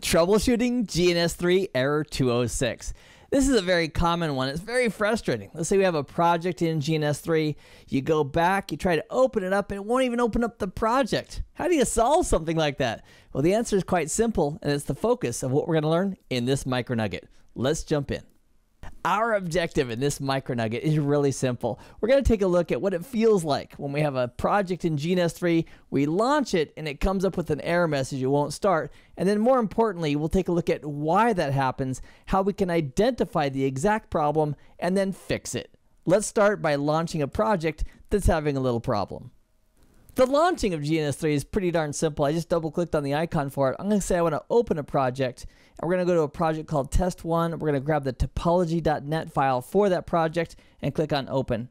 Troubleshooting GNS3 error 206. This is a very common one. It's very frustrating. Let's say we have a project in GNS3. You go back, you try to open it up, and it won't even open up the project. How do you solve something like that? Well, the answer is quite simple, and it's the focus of what we're going to learn in this micro nugget. Let's jump in. Our objective in this micro nugget is really simple. We're going to take a look at what it feels like when we have a project in GNS3, we launch it and it comes up with an error message, it won't start. And then more importantly, we'll take a look at why that happens, how we can identify the exact problem and then fix it. Let's start by launching a project that's having a little problem. The launching of GNS3 is pretty darn simple. I just double clicked on the icon for it. I'm going to say I want to open a project, and we're going to go to a project called test1. We're going to grab the topology.net file for that project and click on open.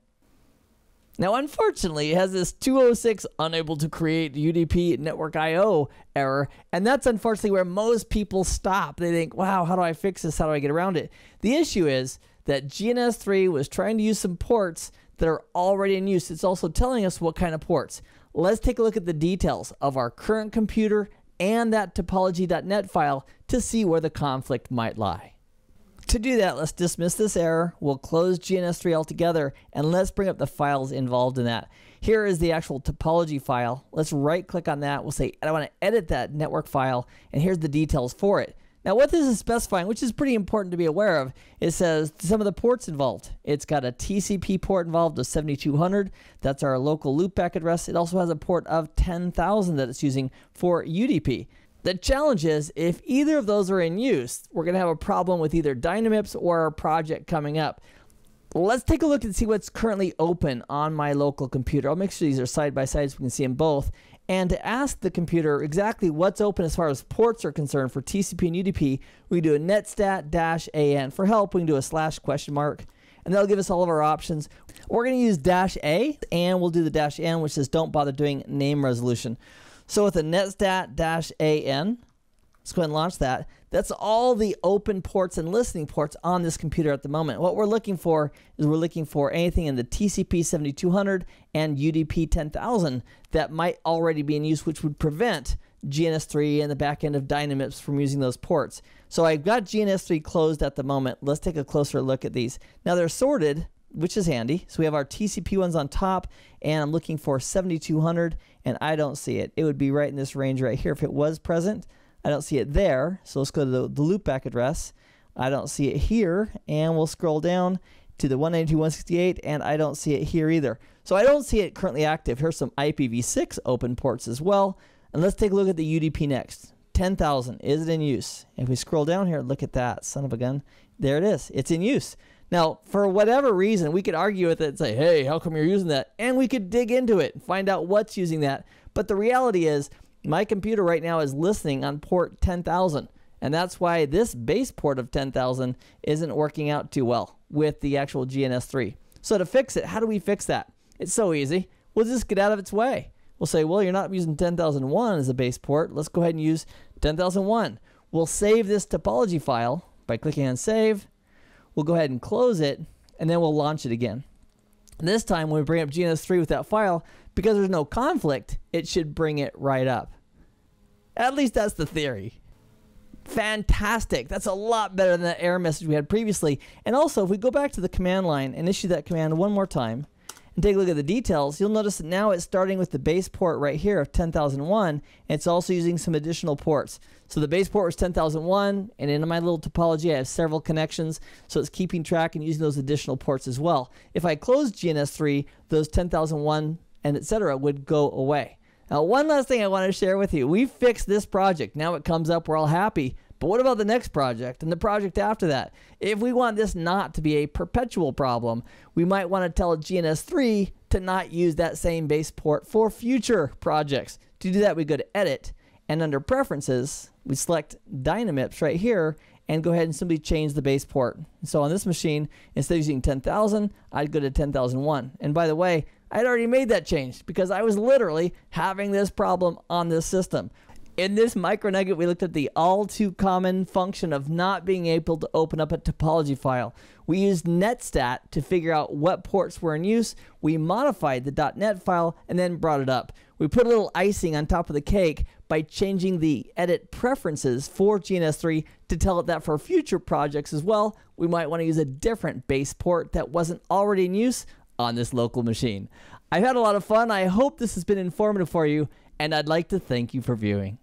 Now, unfortunately, it has this 206 unable to create UDP network IO error, and that's unfortunately where most people stop. They think, wow, how do I fix this? How do I get around it? The issue is that GNS3 was trying to use some ports that are already in use. It's also telling us what kind of ports. Let's take a look at the details of our current computer and that topology.net file to see where the conflict might lie. To do that, let's dismiss this error. We'll close GNS3 altogether, and let's bring up the files involved in that. Here is the actual topology file. Let's right-click on that. We'll say, I want to edit that network file, and here's the details for it. Now, what this is specifying, which is pretty important to be aware of, it says some of the ports involved. It's got a TCP port involved of 7200. That's our local loopback address. It also has a port of 10,000 that it's using for UDP. The challenge is, if either of those are in use, we're going to have a problem with either Dynamips or our project coming up. Let's take a look and see what's currently open on my local computer. I'll make sure these are side by side so we can see them both. And to ask the computer exactly what's open as far as ports are concerned for TCP and UDP, we do a netstat-an. For help, we can do a /? And that'll give us all of our options. We're going to use -a, and we'll do the -n, which says don't bother doing name resolution. So with a netstat-an, let's go ahead and launch that. That's all the open ports and listening ports on this computer at the moment. What we're looking for is we're looking for anything in the TCP 7200 and UDP 10,000 that might already be in use, which would prevent GNS3 and the back end of Dynamips from using those ports. So I've got GNS3 closed at the moment. Let's take a closer look at these. Now they're sorted, which is handy. So we have our TCP ones on top, and I'm looking for 7200, and I don't see it. It would be right in this range right here if it was present. I don't see it there, so let's go to the loopback address. I don't see it here, and we'll scroll down to the 192.168, and I don't see it here either. So I don't see it currently active. Here's some IPv6 open ports as well, and let's take a look at the UDP next. 10,000, is it in use? If we scroll down here, look at that, son of a gun. There it is, it's in use. Now, for whatever reason, we could argue with it and say, hey, how come you're using that? And we could dig into it and find out what's using that, but the reality is, my computer right now is listening on port 10,000, and that's why this base port of 10,000 isn't working out too well with the actual GNS3. So to fix it, how do we fix that? It's so easy. We'll just get out of its way. We'll say, well, you're not using 10,001 as a base port. Let's go ahead and use 10,001. We'll save this topology file by clicking on save. We'll go ahead and close it, and then we'll launch it again. This time, when we bring up GNS3 with that file, because there's no conflict, it should bring it right up. At least that's the theory. Fantastic. That's a lot better than that error message we had previously. And also, if we go back to the command line and issue that command one more time and take a look at the details, you'll notice that now it's starting with the base port right here of 10,001, and it's also using some additional ports. So the base port was 10,001, and in my little topology I have several connections, so it's keeping track and using those additional ports as well. If I close GNS3, those 10,001 and etc. would go away. Now, one last thing I want to share with you. We fixed this project. Now it comes up, we're all happy. But what about the next project and the project after that? If we want this not to be a perpetual problem, we might want to tell GNS3 to not use that same base port for future projects. To do that, we go to Edit, and under Preferences, we select Dynamips right here, and go ahead and simply change the base port. So on this machine, instead of using 10,000, I'd go to 10,001. And by the way, I'd already made that change because I was literally having this problem on this system. In this micro nugget, we looked at the all too common function of not being able to open up a topology file. We used netstat to figure out what ports were in use. We modified the .NET file and then brought it up. We put a little icing on top of the cake by changing the edit preferences for GNS3 to tell it that for future projects as well, we might want to use a different base port that wasn't already in use on this local machine. I've had a lot of fun. I hope this has been informative for you, and I'd like to thank you for viewing.